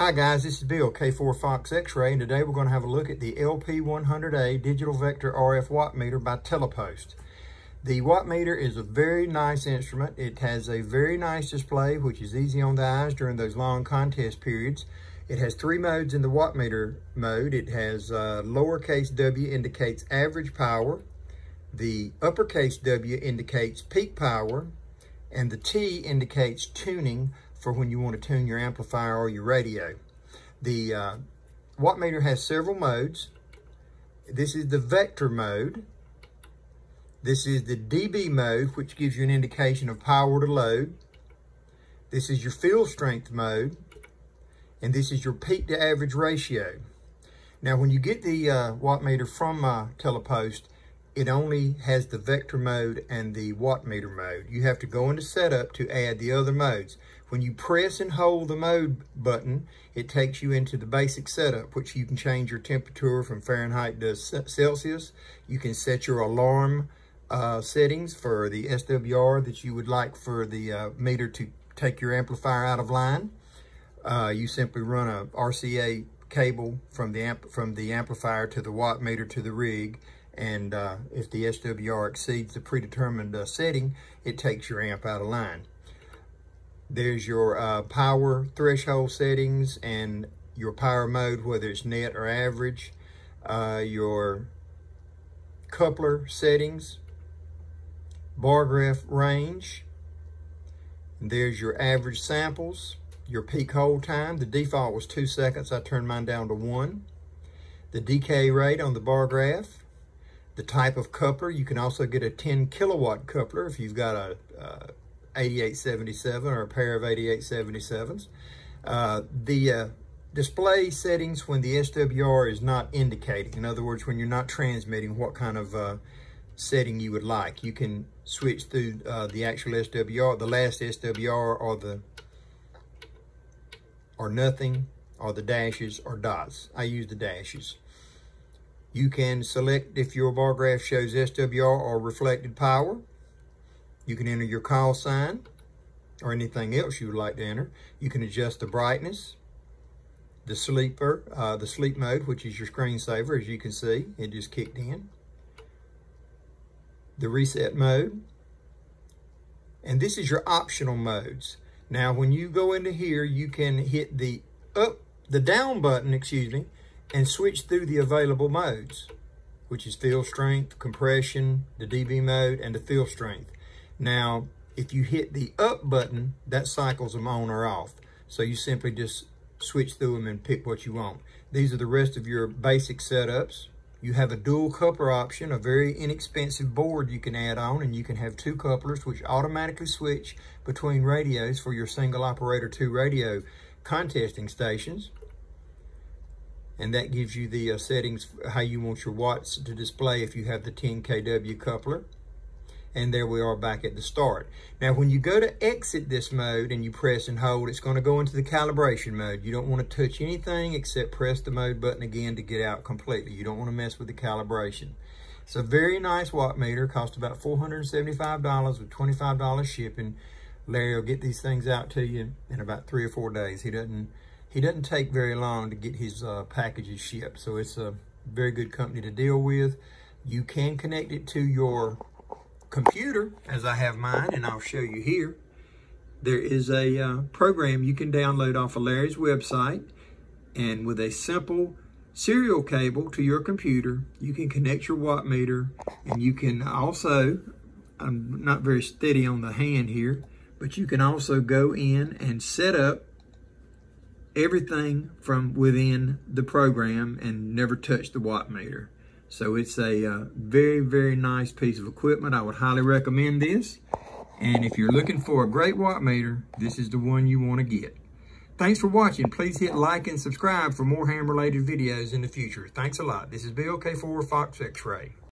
Hi guys, this is Bill, K4FX X-Ray, and today we're going to have a look at the LP-100A Digital Vector RF Wattmeter by Telepost. The wattmeter is a very nice instrument. It has a very nice display, which is easy on the eyes during those long contest periods. It has three modes in the wattmeter mode. It has lowercase w indicates average power, the uppercase W indicates peak power, and the T indicates tuning for when you want to tune your amplifier or your radio. The wattmeter has several modes. This is the vector mode. This is the dB mode, which gives you an indication of power to load. This is your field strength mode. And this is your peak to average ratio. Now, when you get the wattmeter from Telepost, it only has the vector mode and the wattmeter mode. You have to go into setup to add the other modes. When you press and hold the mode button, it takes you into the basic setup, which you can change your temperature from Fahrenheit to Celsius. You can set your alarm settings for the SWR that you would like for the meter to take your amplifier out of line. You simply run a RCA cable from the amplifier to the wattmeter to the rig, and if the SWR exceeds the predetermined setting, it takes your amp out of line. There's your power threshold settings and your power mode, whether it's net or average, your coupler settings, bar graph range, and there's your average samples, your peak hold time. The default was 2 seconds. I turned mine down to 1. The decay rate on the bar graph. The type of coupler. You can also get a 10-kilowatt coupler if you've got a 8877 or a pair of 8877s. The display settings when the SWR is not indicating. In other words, when you're not transmitting, what kind of setting you would like. You can switch through the actual SWR, the last SWR, or the nothing, or the dashes or dots. I use the dashes. You can select if your bar graph shows SWR or reflected power. You can enter your call sign or anything else you would like to enter. You can adjust the brightness, the sleep mode, which is your screensaver. As you can see, it just kicked in. The reset mode. And this is your optional modes. Now, when you go into here, you can hit the down button, excuse me, and switch through the available modes, which is field strength, compression, the dB mode, and the field strength. Now, if you hit the up button, that cycles them on or off. So you simply just switch through them and pick what you want. These are the rest of your basic setups. You have a dual coupler option, a very inexpensive board you can add on, and you can have two couplers which automatically switch between radios for your single operator 2 radio contesting stations. And that gives you the settings, how you want your watts to display if you have the 10KW coupler. And there we are back at the start. Now, when you go to exit this mode and you press and hold, it's going to go into the calibration mode. You don't want to touch anything except press the mode button again to get out completely. You don't want to mess with the calibration. It's a very nice wattmeter. Cost about $475 with $25 shipping. Larry will get these things out to you in about 3 or 4 days. He doesn't take very long to get his packages shipped, so it's a very good company to deal with. You can connect it to your computer, as I have mine, and I'll show you here. There is a program you can download off of Larry's website, and with a simple serial cable to your computer, you can connect your wattmeter, and you can also, I'm not very steady on the hand here, but you can also go in and set up everything from within the program and never touch the wattmeter. So it's a very, very nice piece of equipment. I would highly recommend this. And if you're looking for a great wattmeter, this is the one you want to get. Thanks for watching. Please hit like and subscribe for more ham-related videos in the future. Thanks a lot. This is Bill, K4FX X-Ray.